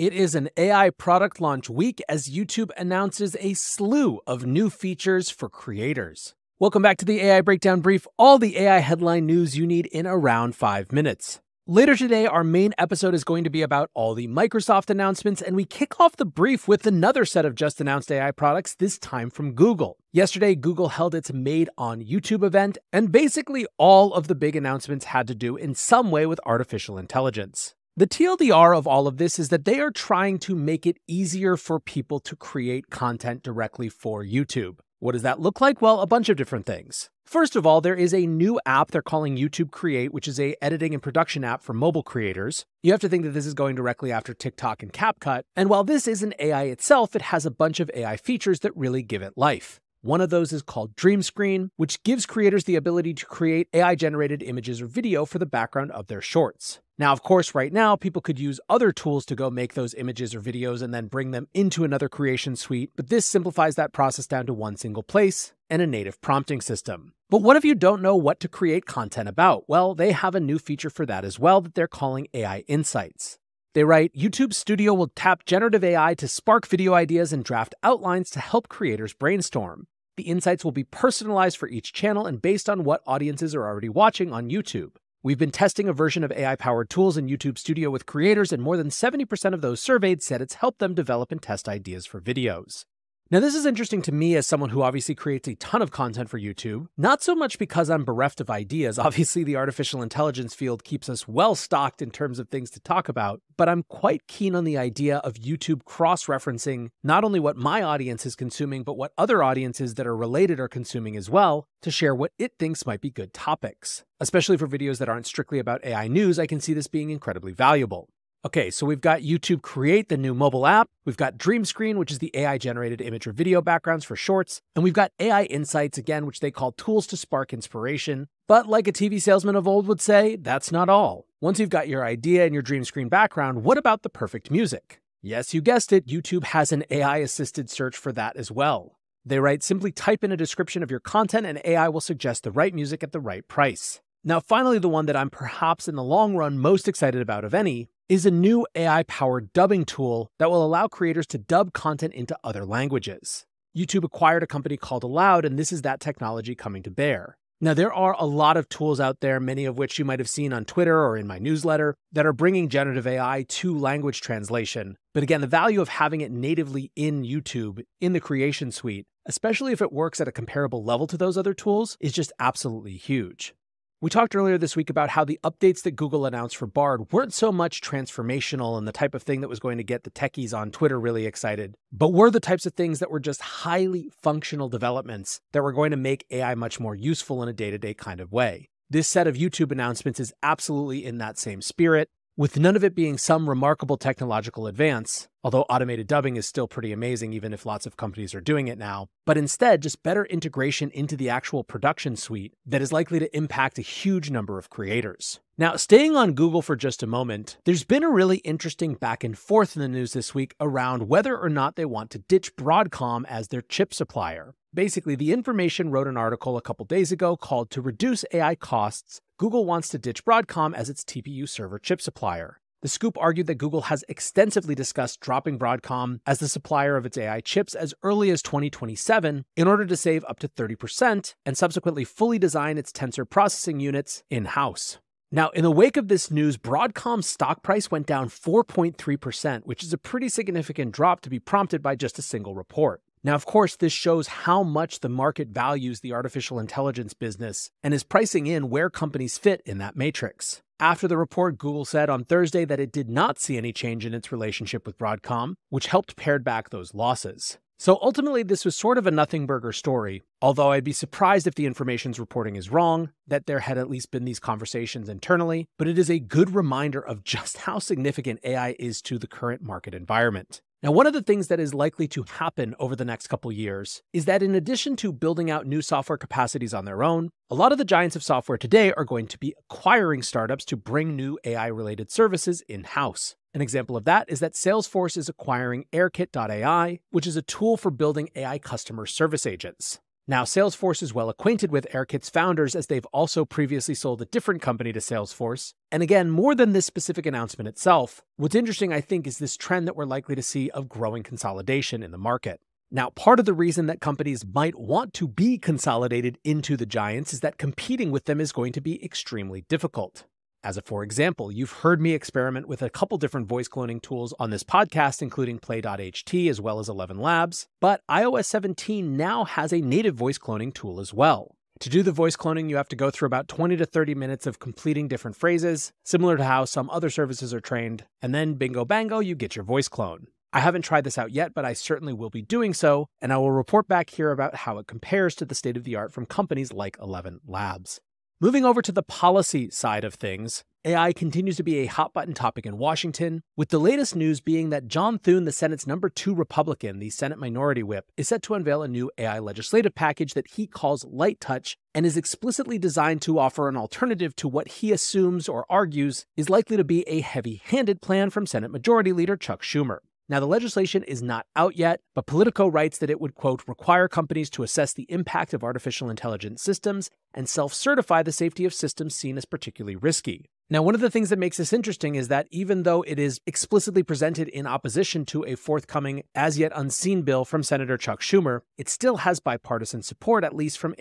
It is an AI product launch week as YouTube announces a slew of new features for creators. Welcome back to the AI Breakdown Brief, all the AI headline news you need in around 5 minutes. Later today, our main episode is going to be about all the Microsoft announcements, and we kick off the brief with another set of just announced AI products, this time from Google. Yesterday, Google held its Made on YouTube event, and basically all of the big announcements had to do in some way with artificial intelligence. The TLDR of all of this is that they are trying to make it easier for people to create content directly for YouTube. What does that look like? Well, a bunch of different things. First of all, there is a new app they're calling YouTube Create, which is an editing and production app for mobile creators. You have to think that this is going directly after TikTok and CapCut. And while this isn't AI itself, it has a bunch of AI features that really give it life. One of those is called Dream Screen, which gives creators the ability to create AI-generated images or video for the background of their shorts. Now, of course, right now, people could use other tools to go make those images or videos and then bring them into another creation suite, but this simplifies that process down to one single place and a native prompting system. But what if you don't know what to create content about? Well, they have a new feature for that as well that they're calling AI Insights. They write, YouTube Studio will tap generative AI to spark video ideas and draft outlines to help creators brainstorm. The insights will be personalized for each channel and based on what audiences are already watching on YouTube. We've been testing a version of AI-powered tools in YouTube Studio with creators, and more than 70% of those surveyed said it's helped them develop and test ideas for videos. Now, this is interesting to me as someone who obviously creates a ton of content for YouTube, not so much because I'm bereft of ideas. Obviously, the artificial intelligence field keeps us well-stocked in terms of things to talk about, but I'm quite keen on the idea of YouTube cross-referencing not only what my audience is consuming, but what other audiences that are related are consuming as well to share what it thinks might be good topics. Especially for videos that aren't strictly about AI news, I can see this being incredibly valuable. Okay, so we've got YouTube Create, the new mobile app. We've got Dream Screen, which is the AI-generated image or video backgrounds for shorts. And we've got AI Insights, again, which they call tools to spark inspiration. But like a TV salesman of old would say, that's not all. Once you've got your idea and your Dream Screen background, what about the perfect music? Yes, you guessed it, YouTube has an AI-assisted search for that as well. They write, simply type in a description of your content and AI will suggest the right music at the right price. Now, finally, the one that I'm perhaps in the long run most excited about of any is a new AI-powered dubbing tool that will allow creators to dub content into other languages. YouTube acquired a company called Aloud, and this is that technology coming to bear. Now, there are a lot of tools out there, many of which you might have seen on Twitter or in my newsletter, that are bringing generative AI to language translation. But again, the value of having it natively in YouTube, in the creation suite, especially if it works at a comparable level to those other tools, is just absolutely huge. We talked earlier this week about how the updates that Google announced for Bard weren't so much transformational and the type of thing that was going to get the techies on Twitter really excited, but were the types of things that were just highly functional developments that were going to make AI much more useful in a day-to-day kind of way. This set of YouTube announcements is absolutely in that same spirit, with none of it being some remarkable technological advance, although automated dubbing is still pretty amazing even if lots of companies are doing it now, but instead just better integration into the actual production suite that is likely to impact a huge number of creators. Now, staying on Google for just a moment, there's been a really interesting back and forth in the news this week around whether or not they want to ditch Broadcom as their chip supplier. Basically, The Information wrote an article a couple days ago called "To Reduce AI Costs, Google Wants to Ditch Broadcom as its TPU Server Chip Supplier." The scoop argued that Google has extensively discussed dropping Broadcom as the supplier of its AI chips as early as 2027 in order to save up to 30% and subsequently fully design its tensor processing units in-house. Now, in the wake of this news, Broadcom's stock price went down 4.3%, which is a pretty significant drop to be prompted by just a single report. Now, of course, this shows how much the market values the artificial intelligence business and is pricing in where companies fit in that matrix. After the report, Google said on Thursday that it did not see any change in its relationship with Broadcom, which helped pare back those losses. So ultimately, this was sort of a nothing burger story, although I'd be surprised if the Information's reporting is wrong, that there had at least been these conversations internally, but it is a good reminder of just how significant AI is to the current market environment. Now, one of the things that is likely to happen over the next couple years is that in addition to building out new software capacities on their own, a lot of the giants of software today are going to be acquiring startups to bring new AI-related services in-house. An example of that is that Salesforce is acquiring Airkit.ai, which is a tool for building AI customer service agents. Now, Salesforce is well acquainted with Airkit's founders, as they've also previously sold a different company to Salesforce. And again, more than this specific announcement itself, what's interesting, I think, is this trend that we're likely to see of growing consolidation in the market. Now, part of the reason that companies might want to be consolidated into the giants is that competing with them is going to be extremely difficult. As a for example, you've heard me experiment with a couple different voice cloning tools on this podcast, including Play.ht as well as 11 Labs, but iOS 17 now has a native voice cloning tool as well. To do the voice cloning, you have to go through about 20 to 30 minutes of completing different phrases, similar to how some other services are trained, and then bingo bango, you get your voice clone. I haven't tried this out yet, but I certainly will be doing so, and I will report back here about how it compares to the state of the art from companies like 11 Labs. Moving over to the policy side of things, AI continues to be a hot-button topic in Washington, with the latest news being that John Thune, the Senate's #2 Republican, the Senate Minority Whip, is set to unveil a new AI legislative package that he calls light touch and is explicitly designed to offer an alternative to what he assumes or argues is likely to be a heavy-handed plan from Senate Majority Leader Chuck Schumer. Now, the legislation is not out yet, but Politico writes that it would, quote, require companies to assess the impact of artificial intelligence systems and self-certify the safety of systems seen as particularly risky. Now, one of the things that makes this interesting is that even though it is explicitly presented in opposition to a forthcoming, as yet unseen bill from Senator Chuck Schumer, it still has bipartisan support, at least from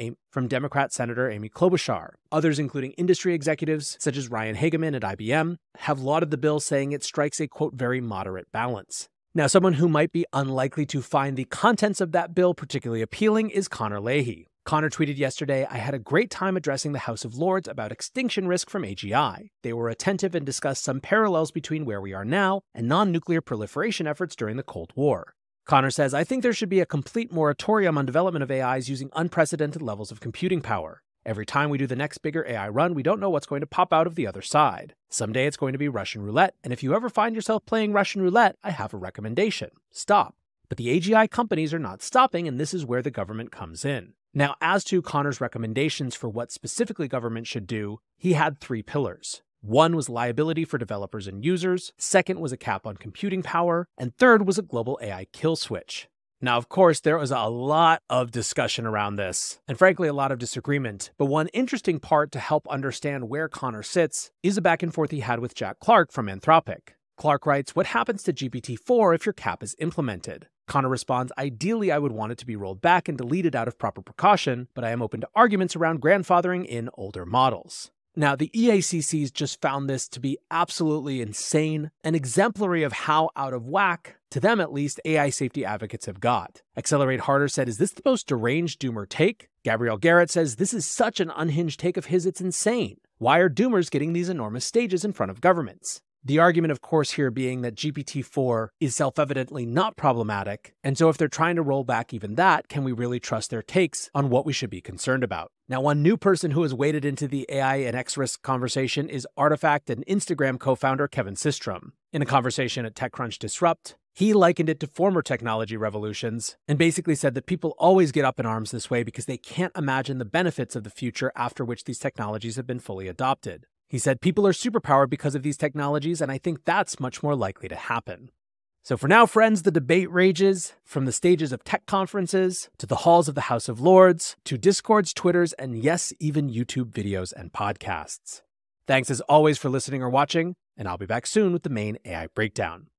Democrat Senator Amy Klobuchar. Others, including industry executives such as Ryan Hageman at IBM, have lauded the bill, saying it strikes a, quote, very moderate balance. Now, someone who might be unlikely to find the contents of that bill particularly appealing is Connor Leahy. Connor tweeted yesterday, "I had a great time addressing the House of Lords about extinction risk from AGI. They were attentive and discussed some parallels between where we are now and non-nuclear proliferation efforts during the Cold War." Connor says, "I think there should be a complete moratorium on development of AIs using unprecedented levels of computing power. Every time we do the next bigger AI run, we don't know what's going to pop out of the other side. Someday it's going to be Russian roulette, and if you ever find yourself playing Russian roulette, I have a recommendation. Stop. But the AGI companies are not stopping, and this is where the government comes in." Now, as to Connor's recommendations for what specifically government should do, he had 3 pillars. One was liability for developers and users, second was a cap on computing power, and third was a global AI kill switch. Now, of course, there was a lot of discussion around this, and frankly, a lot of disagreement. But one interesting part to help understand where Connor sits is a back and forth he had with Jack Clark from Anthropic. Clark writes, "What happens to GPT-4 if your cap is implemented?" Connor responds, "Ideally, I would want it to be rolled back and deleted out of proper precaution, but I am open to arguments around grandfathering in older models." Now, the EACCs just found this to be absolutely insane and exemplary of how out of whack, to them at least, AI safety advocates have got. Accelerate Harder said, "Is this the most deranged doomer take?" Gabrielle Garrett says, "This is such an unhinged take of his, it's insane. Why are doomers getting these enormous stages in front of governments?" The argument, of course, here being that GPT-4 is self-evidently not problematic, and so if they're trying to roll back even that, can we really trust their takes on what we should be concerned about? Now, one new person who has waded into the AI and X-Risk conversation is Artifact and Instagram co-founder Kevin Systrom. In a conversation at TechCrunch Disrupt, he likened it to former technology revolutions and basically said that people always get up in arms this way because they can't imagine the benefits of the future after which these technologies have been fully adopted. He said, "People are superpowered because of these technologies, and I think that's much more likely to happen." So for now, friends, the debate rages from the stages of tech conferences to the halls of the House of Lords to Discords, Twitters, and yes, even YouTube videos and podcasts. Thanks as always for listening or watching, and I'll be back soon with the main AI breakdown.